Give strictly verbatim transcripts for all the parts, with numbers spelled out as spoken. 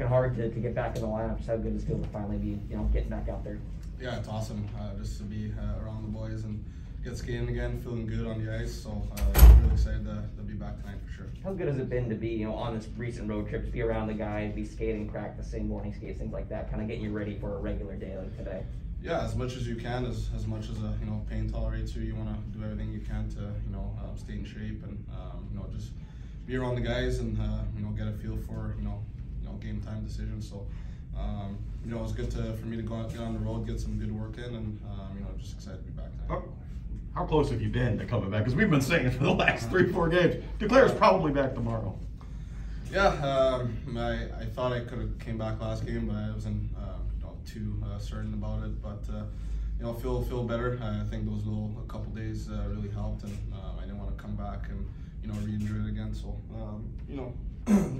working hard to, to get back in the lineup. Just how good it's feels to finally be, you know, getting back out there. Yeah, it's awesome uh, just to be uh, around the boys and get skating again, feeling good on the ice. So uh, really excited to, to be back tonight for sure. How good has it been to be, you know, on this recent road trip, to be around the guys, be skating, practicing, morning skates, things like that, kind of getting you ready for a regular day like today? Yeah, as much as you can, as, as much as uh, you know, pain tolerates you, you want to do everything you can to, you know, um, stay in shape and um, you know, just be around the guys and uh, you know, get a feel for, you know, you know, game time decisions. So um, you know, it's good to for me to go out, get on the road, get some good work in, and um, you know, just excited to be back tonight. How, how close have you been to coming back? Because we've been saying for the last three, four games, Duclair's probably back tomorrow. Yeah, um, I I thought I could have came back last game, but I was in. Uh, too uh, certain about it, but uh, you know, feel feel better. I think those little a couple days uh, really helped, and uh, I didn't want to come back and, you know, re-injure it again. So um, you know,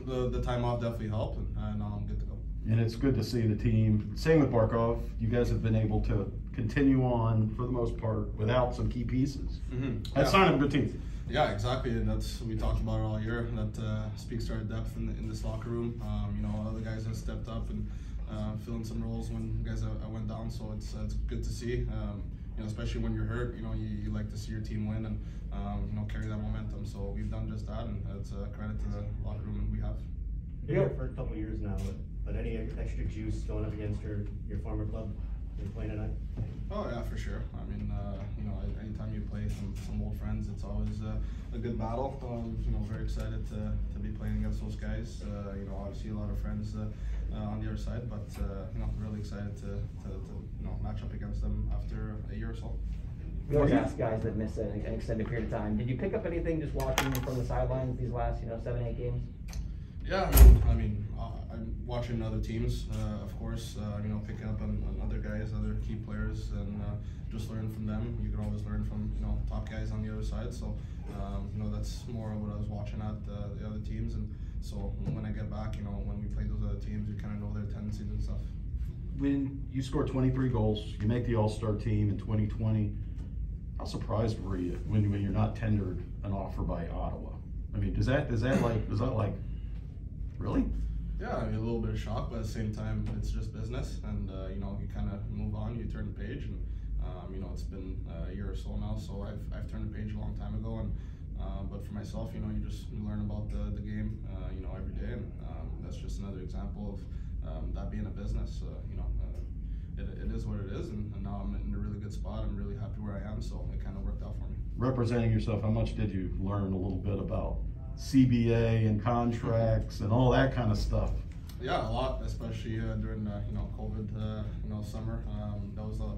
the the time off definitely helped, and uh, now I'm good to go. And it's good to see the team. Same with Barkov. You guys have been able to continue on for the most part without some key pieces. Mm-hmm. That's a sign of a good team. Yeah, exactly. And that's we talked about it all year. That uh, speaks to our depth in, the, in this locker room. Um, you know, other guys have stepped up and. Uh, filling some roles when guys I, I went down, so it's uh, it's good to see. Um, you know, especially when you're hurt, you know, you, you like to see your team win and um, you know, carry that momentum. So we've done just that, and it's a credit to the locker room we have. You're here for a couple of years now, but, but any extra juice going up against your your former club you're playing tonight? Oh yeah, for sure. I mean, uh, you know, anytime you play some some old friends, it's always uh, a good battle. Um, you know, very excited to to be playing against those guys. Uh, you know, obviously a lot of friends. Uh, Uh, on the other side, but uh, you know, really excited to, to, to you know, match up against them after a year or so. We always ask guys that miss an extended period of time. Did you pick up anything just watching from the sidelines these last, you know, seven, eight games? Yeah, I mean, I mean uh, I'm watching other teams, uh, of course. Uh, you know, picking up on, on other guys, other key players, and uh, just learn from them. You can always learn from, you know, top guys on the other side. So um, you know, that's more what I was watching at uh, the other teams and. So when I get back, you know, when we play those other teams, you kind of know their tendencies and stuff. When you score twenty-three goals, you make the All-Star team in twenty twenty. How surprised were you when, when you're not tendered an offer by Ottawa? I mean, does that does that like does that like really? Yeah, I mean, a little bit of shock, but at the same time, it's just business, and uh, you know, you kind of move on, you turn the page, and um, you know, it's been a year or so now, so I've I've turned the page a long time ago, and. Uh, but for myself, you know, you just you learn about the, the game, uh, you know, every day, and um, that's just another example of um, that being a business. Uh, you know, uh, it, it is what it is, and, and now I'm in a really good spot. I'm really happy where I am, so it kind of worked out for me. Representing yourself, how much did you learn a little bit about C B A and contracts and all that kind of stuff? Yeah, a lot, especially uh, during uh, you know, COVID, uh, you know, summer. Um, that was a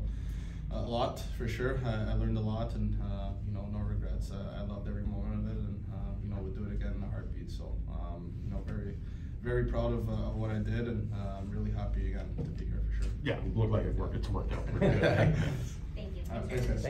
A lot, for sure. I, I learned a lot, and uh, you know, no regrets. Uh, I loved every moment of it, and uh, you know, would do it again in a heartbeat. So, um, you know, very, very proud of uh, what I did, and I'm uh, really happy again to be here for sure. Yeah, it looked like it worked. It's worked out pretty good. Thank you. Uh, thanks, guys.